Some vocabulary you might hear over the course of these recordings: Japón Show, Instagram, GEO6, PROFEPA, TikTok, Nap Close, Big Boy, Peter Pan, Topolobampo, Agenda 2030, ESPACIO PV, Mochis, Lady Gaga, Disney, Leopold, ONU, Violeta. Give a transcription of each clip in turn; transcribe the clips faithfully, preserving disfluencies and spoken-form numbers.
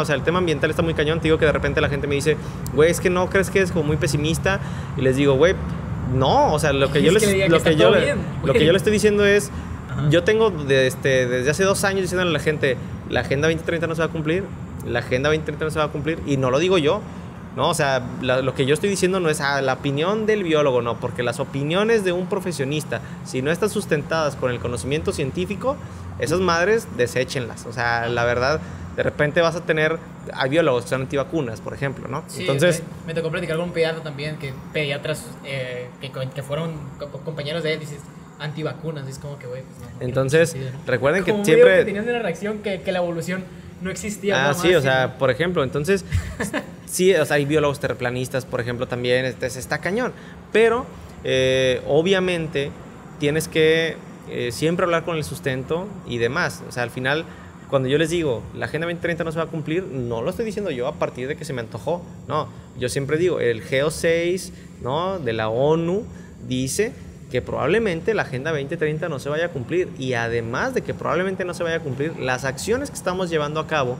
O sea, el tema ambiental está muy cañón. Te digo que de repente la gente me dice, güey, es que no crees que es como muy pesimista. Y les digo, güey, no. O sea, lo que yo les estoy diciendo es, ajá, yo tengo de este, desde hace dos años diciéndole a la gente, la Agenda veinte treinta no se va a cumplir, la Agenda veinte treinta no se va a cumplir. Y no lo digo yo. No, o sea, la, lo que yo estoy diciendo no es ah, la opinión del biólogo, no, porque las opiniones de un profesionista, si no están sustentadas con el conocimiento científico, esas madres, deséchenlas. O sea, la verdad, de repente vas a tener, hay biólogos que son antivacunas, por ejemplo, ¿no? Sí, entonces, me, me tocó platicar con un pediatra también, que pediatras eh, que, que fueron compañeros de él, dices, antivacunas, es como que, güey, pues no. Entonces, no sentido, ¿no? Recuerden como que siempre... Que tenías una reacción que, que la evolución no existía. Ah, más, sí, o sea, ¿no? Por ejemplo, entonces... Sí, o sea, hay biólogos terraplanistas, por ejemplo, también, entonces está cañón. Pero, eh, obviamente, tienes que eh, siempre hablar con el sustento y demás. O sea, al final, cuando yo les digo, la Agenda veinte treinta no se va a cumplir, no lo estoy diciendo yo a partir de que se me antojó. No, yo siempre digo, el G E O seis, ¿no?, de la ONU dice que probablemente la Agenda veinte treinta no se vaya a cumplir. Y además de que probablemente no se vaya a cumplir, las acciones que estamos llevando a cabo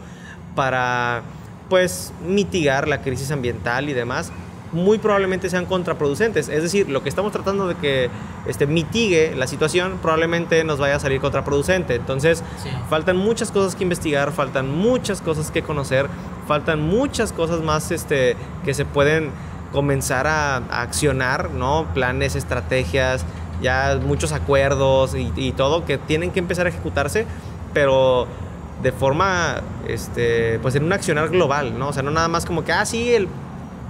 para... pues mitigar la crisis ambiental y demás, muy probablemente sean contraproducentes. Es decir, lo que estamos tratando de que este, mitigue la situación probablemente nos vaya a salir contraproducente. Entonces, sí, faltan muchas cosas que investigar, faltan muchas cosas que conocer, faltan muchas cosas más este, que se pueden comenzar a, a accionar, ¿no? Planes, estrategias, ya muchos acuerdos y, y todo que tienen que empezar a ejecutarse, pero... de forma, este, pues en un accionar global, ¿no? O sea, no nada más como que, ah, sí, el,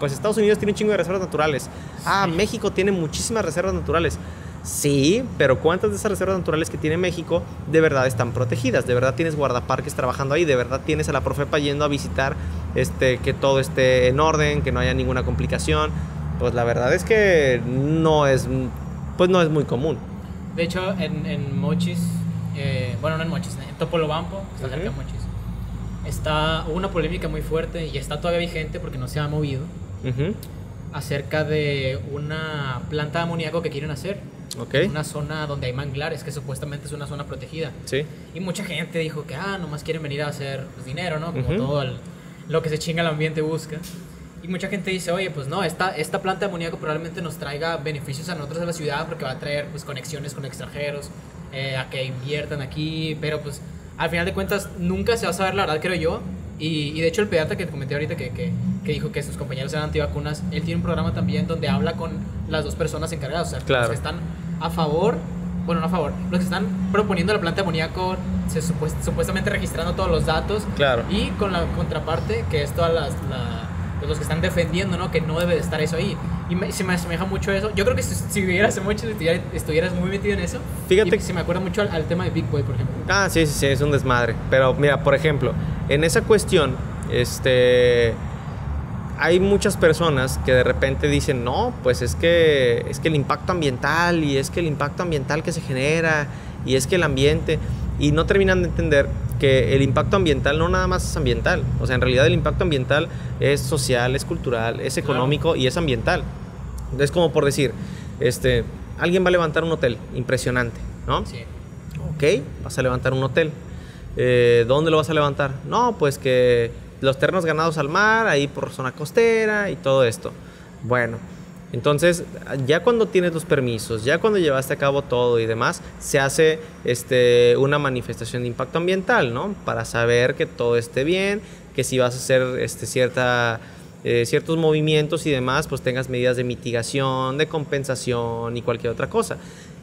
pues Estados Unidos tiene un chingo de reservas naturales. Ah, sí. México tiene muchísimas reservas naturales. Sí, pero ¿cuántas de esas reservas naturales que tiene México de verdad están protegidas? ¿De verdad tienes guardaparques trabajando ahí? ¿De verdad tienes a la PROFEPA yendo a visitar este, que todo esté en orden, que no haya ninguna complicación? Pues la verdad es que no es, pues no es muy común. De hecho, en, en Mochis... Eh, bueno, no en Mochis, en Topolobampo, que está uh-huh. cerca de Mochis, está, hubo una polémica muy fuerte y está todavía vigente porque no se ha movido, uh-huh. acerca de una planta de amoníaco que quieren hacer, okay. una zona donde hay manglares, que supuestamente es una zona protegida. Sí. Y mucha gente dijo que, ah, nomás quieren venir a hacer pues, dinero, ¿no? Como uh-huh. todo el, lo que se chinga el ambiente busca. Y mucha gente dice, oye, pues no, esta, esta planta de amoníaco probablemente nos traiga beneficios a nosotros de la ciudad porque va a traer pues, conexiones con extranjeros, Eh, a que inviertan aquí, pero pues al final de cuentas nunca se va a saber la verdad, creo yo. Y, y de hecho el pediatra que te comenté ahorita que, que, que dijo que sus compañeros eran antivacunas, él tiene un programa también donde habla con las dos personas encargadas, o sea, claro. los que están a favor, bueno, no a favor, los que están proponiendo la planta de amoníaco, se supuest supuestamente registrando todos los datos, claro. y con la contraparte que es todas las... La, Pues los que están defendiendo, ¿no? Que no debe de estar eso ahí. Y me, se me asemeja mucho eso. Yo creo que si, si vivieras mucho, estuvieras, estuvieras muy metido en eso. Fíjate. Y se me acuerda mucho al, al tema de Big Boy, por ejemplo. Ah, sí, sí, sí, es un desmadre. Pero mira, por ejemplo, en esa cuestión, este... hay muchas personas que de repente dicen, no, pues es que, es que el impacto ambiental, y es que el impacto ambiental que se genera, y es que el ambiente... Y no terminan de entender que el impacto ambiental no nada más es ambiental. O sea, en realidad el impacto ambiental es social, es cultural, es económico y es ambiental. Es como por decir, este, alguien va a levantar un hotel, impresionante, ¿no? Sí. Ok, vas a levantar un hotel. Eh, ¿Dónde lo vas a levantar? No, pues que los terrenos ganados al mar, ahí por zona costera y todo esto. Bueno, entonces, ya cuando tienes los permisos, ya cuando llevaste a cabo todo y demás, se hace este, una manifestación de impacto ambiental, ¿no? Para saber que todo esté bien, que si vas a hacer este, cierta, eh, ciertos movimientos y demás, pues tengas medidas de mitigación, de compensación y cualquier otra cosa.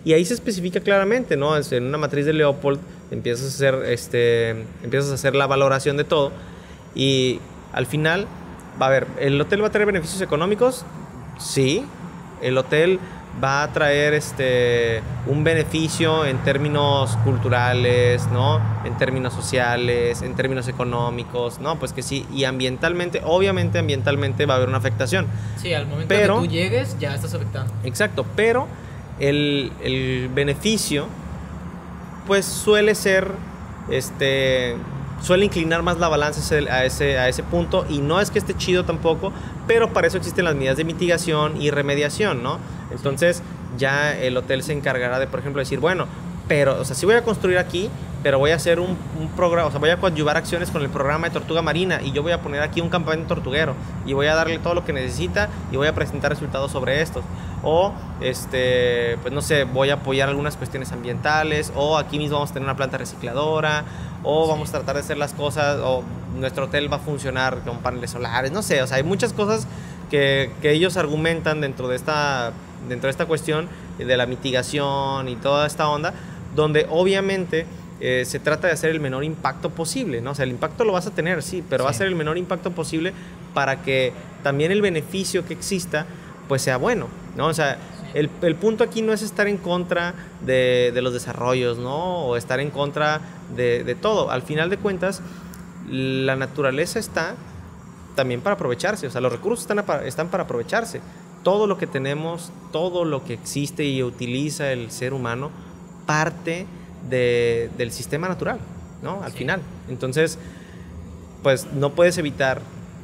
Y ahí se especifica claramente, ¿no? En una matriz de Leopold empiezas a hacer, este, empiezas a hacer la valoración de todo y al final, va a ver, el hotel va a tener beneficios económicos. Sí, el hotel va a traer este, un beneficio en términos culturales, ¿no? En términos sociales, en términos económicos, ¿no? Pues que sí, y ambientalmente, obviamente ambientalmente va a haber una afectación. Sí, al momento pero, que tú llegues ya estás afectado. Exacto, pero el, el beneficio pues suele ser, este, suele inclinar más la balanza a ese, a ese punto y no es que esté chido tampoco, pero para eso existen las medidas de mitigación y remediación, ¿no? Entonces ya el hotel se encargará de, por ejemplo, decir, bueno, pero, o sea, si voy a construir aquí, pero voy a hacer un, un programa, o sea, voy a coadyuvar acciones con el programa de tortuga marina y yo voy a poner aquí un campamento tortuguero y voy a darle todo lo que necesita y voy a presentar resultados sobre estos. O, este, pues no sé, voy a apoyar algunas cuestiones ambientales, o aquí mismo vamos a tener una planta recicladora, o sí, vamos a tratar de hacer las cosas, o nuestro hotel va a funcionar con paneles solares, no sé, o sea, hay muchas cosas que, que ellos argumentan dentro de esta, dentro de esta cuestión de la mitigación y toda esta onda, donde obviamente... Eh, se trata de hacer el menor impacto posible, ¿no? O sea, el impacto lo vas a tener, sí, pero sí, va a ser el menor impacto posible para que también el beneficio que exista, pues sea bueno, ¿no? O sea, sí, el, el punto aquí no es estar en contra de, de los desarrollos, ¿no? O estar en contra de, de todo. Al final de cuentas, la naturaleza está también para aprovecharse, o sea, los recursos están, a, están para aprovecharse. Todo lo que tenemos, todo lo que existe y utiliza el ser humano, parte De, del sistema natural, ¿no? Al sí, final. Entonces, pues no puedes evitar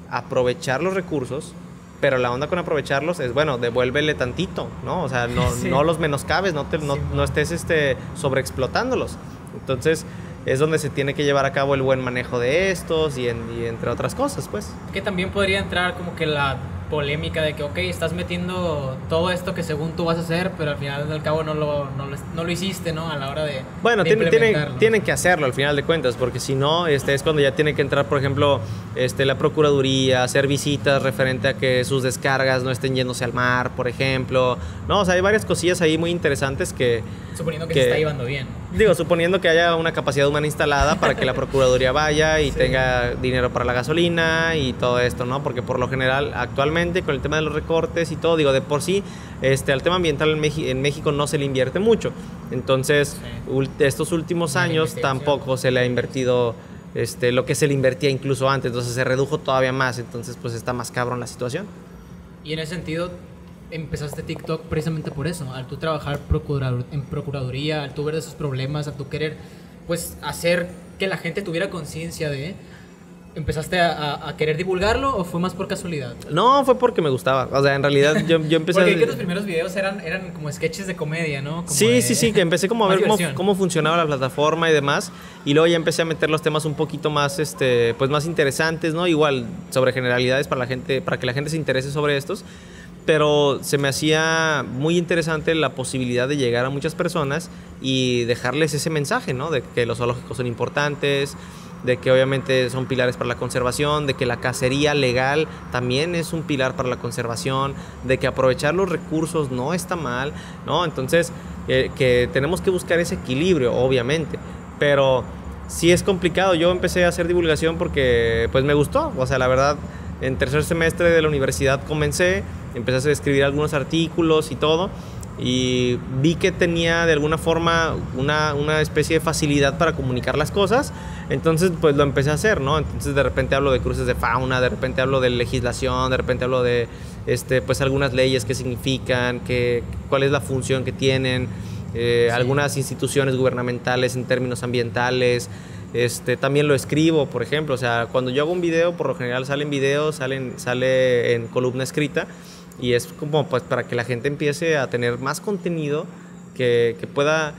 aprovechar los recursos, pero la onda con aprovecharlos es, bueno, devuélvele tantito, ¿no? O sea, no, sí, no los menoscabes, no, te, no, sí, no estés este, sobreexplotándolos. Entonces, es donde se tiene que llevar a cabo el buen manejo de estos y, en, y entre otras cosas, pues. Que también podría entrar como que la polémica de que, ok, estás metiendo todo esto que según tú vas a hacer, pero al final del cabo no lo, no lo, no lo hiciste, ¿no? A la hora de, bueno, de tienen, implementarlo. Tienen que hacerlo al final de cuentas, porque si no, este, es cuando ya tiene que entrar, por ejemplo, este, la Procuraduría, hacer visitas referente a que sus descargas no estén yéndose al mar, por ejemplo. No, o sea, hay varias cosillas ahí muy interesantes que... Suponiendo que, que se está llevando bien. Digo, suponiendo que haya una capacidad humana instalada para que la Procuraduría vaya y sí, tenga dinero para la gasolina y todo esto, ¿no? Porque por lo general, actualmente, con el tema de los recortes y todo, digo, de por sí, este, al tema ambiental en, Meji- en México no se le invierte mucho. Entonces, sí, estos últimos años tampoco se le ha invertido este, lo que se le invertía incluso antes. Entonces, se redujo todavía más. Entonces, pues, está más cabrón la situación. Y en ese sentido... Empezaste TikTok precisamente por eso, al tú trabajar procurador, en procuraduría, al tú ver esos problemas, al tú querer pues hacer que la gente tuviera conciencia de... ¿Empezaste a, a, a querer divulgarlo o fue más por casualidad? No, fue porque me gustaba, o sea, en realidad yo, yo empecé... Porque a... que tus primeros videos eran, eran como sketches de comedia, ¿no? Como sí, de... sí, sí, que empecé como a ver cómo, cómo funcionaba la plataforma y demás, y luego ya empecé a meter los temas un poquito más, este, pues más interesantes, ¿no? Igual, sobre generalidades para la gente, para que la gente se interese sobre estos. Pero se me hacía muy interesante la posibilidad de llegar a muchas personas y dejarles ese mensaje, ¿no? De que los zoológicos son importantes, de que obviamente son pilares para la conservación, de que la cacería legal también es un pilar para la conservación, de que aprovechar los recursos no está mal, ¿no? Entonces, eh, que tenemos que buscar ese equilibrio, obviamente, pero sí es complicado. Yo empecé a hacer divulgación porque pues me gustó, o sea, la verdad... En tercer semestre de la universidad comencé, empecé a escribir algunos artículos y todo, y vi que tenía de alguna forma una, una especie de facilidad para comunicar las cosas, entonces pues lo empecé a hacer, ¿no? Entonces de repente hablo de cruces de fauna, de repente hablo de legislación, de repente hablo de este, pues algunas leyes que significan, que, cuál es la función que tienen, eh, sí, algunas instituciones gubernamentales en términos ambientales. Este, también lo escribo, por ejemplo, o sea, cuando yo hago un video, por lo general salen videos, salen, sale en columna escrita y es como pues para que la gente empiece a tener más contenido que, que pueda,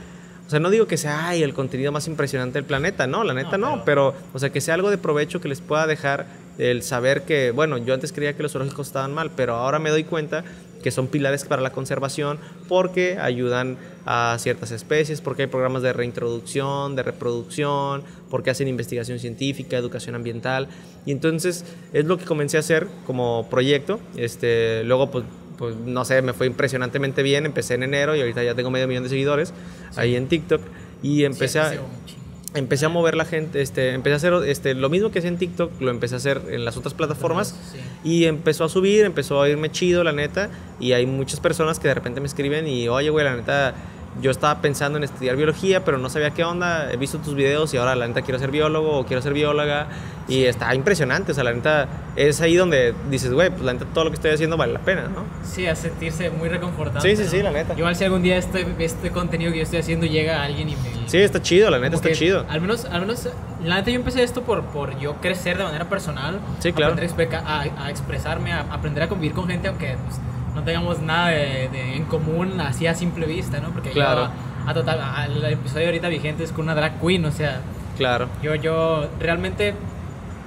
o sea, no digo que sea ay, el contenido más impresionante del planeta, no, la neta no, no pero... pero, o sea, que sea algo de provecho que les pueda dejar el saber que, bueno, yo antes creía que los zoológicos estaban mal, pero ahora me doy cuenta que son pilares para la conservación porque ayudan a ciertas especies, porque hay programas de reintroducción, de reproducción, porque hacen investigación científica, educación ambiental. Y entonces es lo que comencé a hacer como proyecto. Este, luego, pues, pues no sé, me fue impresionantemente bien. Empecé en enero y ahorita ya tengo medio millón de seguidores sí, ahí en TikTok. Y empecé sí, a, empecé a mover la gente. Este, empecé a hacer este, lo mismo que hacía en TikTok, lo empecé a hacer en las otras plataformas. Sí. Y empezó a subir, empezó a irme chido, la neta. Y hay muchas personas que de repente me escriben y, oye, güey, la neta, yo estaba pensando en estudiar biología, pero no sabía qué onda. He visto tus videos y ahora, la neta, quiero ser biólogo o quiero ser bióloga. Y sí, está impresionante. O sea, la neta, es ahí donde dices, güey, pues la neta, todo lo que estoy haciendo vale la pena, ¿no? Sí, a sentirse muy reconfortante. Sí, sí, ¿no? Sí, la neta. Igual si algún día este, este contenido que yo estoy haciendo llega a alguien y me... Sí, está chido, la neta, está que, chido. Al menos, al menos, la neta, yo empecé esto por, por yo crecer de manera personal. Sí, claro. Aprender a, a expresarme, a aprender a convivir con gente, aunque... Pues, no tengamos nada de, de, en común así a simple vista, ¿no? Porque claro, yo a total, al episodio ahorita vigente es con una drag queen, o sea. Claro. Yo, yo realmente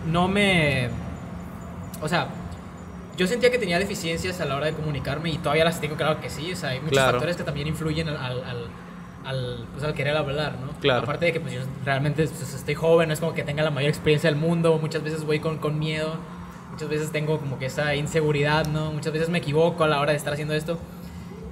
no me... O sea, yo sentía que tenía deficiencias a la hora de comunicarme y todavía las tengo, claro que sí. O sea, hay muchos claro. factores que también influyen al, al, al, al, pues, al querer hablar, ¿no? Claro. Aparte de que pues, yo realmente pues, estoy joven, no es como que tenga la mayor experiencia del mundo. Muchas veces voy con, con miedo, muchas veces tengo como que esa inseguridad, ¿no? Muchas veces me equivoco a la hora de estar haciendo esto.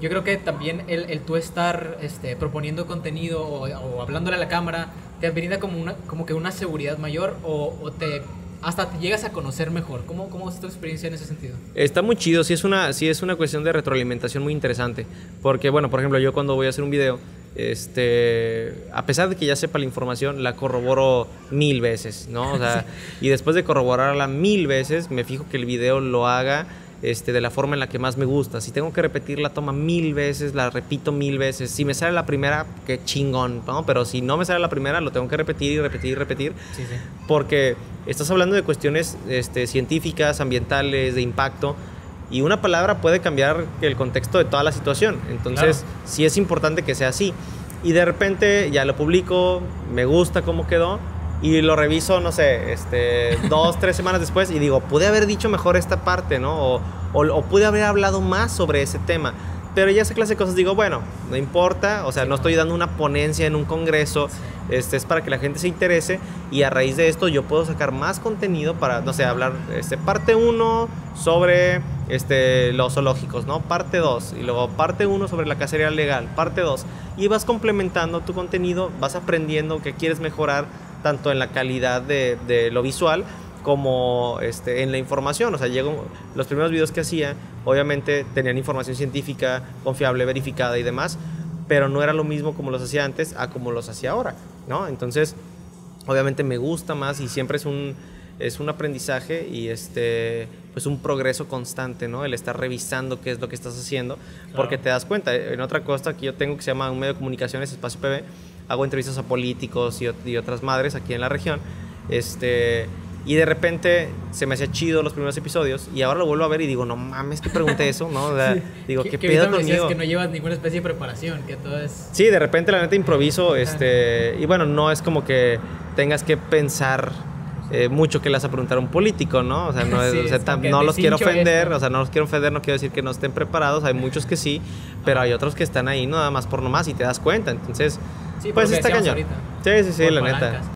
Yo creo que también el, el tú estar este, proponiendo contenido o, o hablándole a la cámara te brinda como, una, como que una seguridad mayor o, o te... hasta te llegas a conocer mejor. ¿Cómo, cómo es tu experiencia en ese sentido? Está muy chido, sí es, una, sí es una cuestión de retroalimentación muy interesante, porque bueno, por ejemplo, yo cuando voy a hacer un video, este, a pesar de que ya sepa la información, la corroboro mil veces, ¿no? O sea, sí. Y después de corroborarla mil veces, me fijo que el video lo haga este, de la forma en la que más me gusta. Si tengo que repetir la toma mil veces, la repito mil veces. Si me sale la primera, qué chingón, ¿no? Pero si no me sale la primera, lo tengo que repetir y repetir y repetir. Sí, sí. Porque estás hablando de cuestiones este, científicas, ambientales, de impacto, y una palabra puede cambiar el contexto de toda la situación. Entonces, claro. sí es importante que sea así. Y de repente ya lo publico, me gusta cómo quedó, y lo reviso, no sé, este, dos, tres semanas después y digo, pude haber dicho mejor esta parte, ¿no? O, o, o pude haber hablado más sobre ese tema. Pero ya esa clase de cosas digo, bueno, no importa, o sea, sí, no estoy dando una ponencia en un congreso, sí. este, es para que la gente se interese y a raíz de esto yo puedo sacar más contenido para, no sé, hablar este, parte uno sobre este, los zoológicos, ¿no? parte dos, y luego parte uno sobre la cacería legal, parte dos, y vas complementando tu contenido, vas aprendiendo qué quieres mejorar, tanto en la calidad de, de lo visual como este, en la información. O sea, llego, los primeros videos que hacía, obviamente tenían información científica, confiable, verificada y demás, pero no era lo mismo como los hacía antes a como los hacía ahora, ¿no? Entonces, obviamente me gusta más y siempre es un, es un aprendizaje y este, pues un progreso constante, ¿no? El estar revisando qué es lo que estás haciendo, claro. porque te das cuenta. En otra cosa que yo tengo que se llama un medio de comunicaciones, Espacio P B, hago entrevistas a políticos y, y otras madres aquí en la región, este... Y de repente se me hacía chido los primeros episodios y ahora lo vuelvo a ver y digo, no mames, que pregunté eso, ¿no? O sea, digo, ¿qué, qué pedo conmigo? Que no llevas ninguna especie de preparación, que todo es... Sí, de repente la neta improviso, este, y bueno, no es como que tengas que pensar eh, mucho que le vas a preguntar a un político, ¿no? O sea, no, es, sí, o sea, tam, no los quiero ofender, esto. o sea, no los quiero ofender, no quiero decir que no estén preparados, hay muchos que sí, pero hay otros que están ahí nada más por nomás y te das cuenta, entonces, sí, pues está cañón. Ahorita, sí, sí, sí, por la palancas. neta.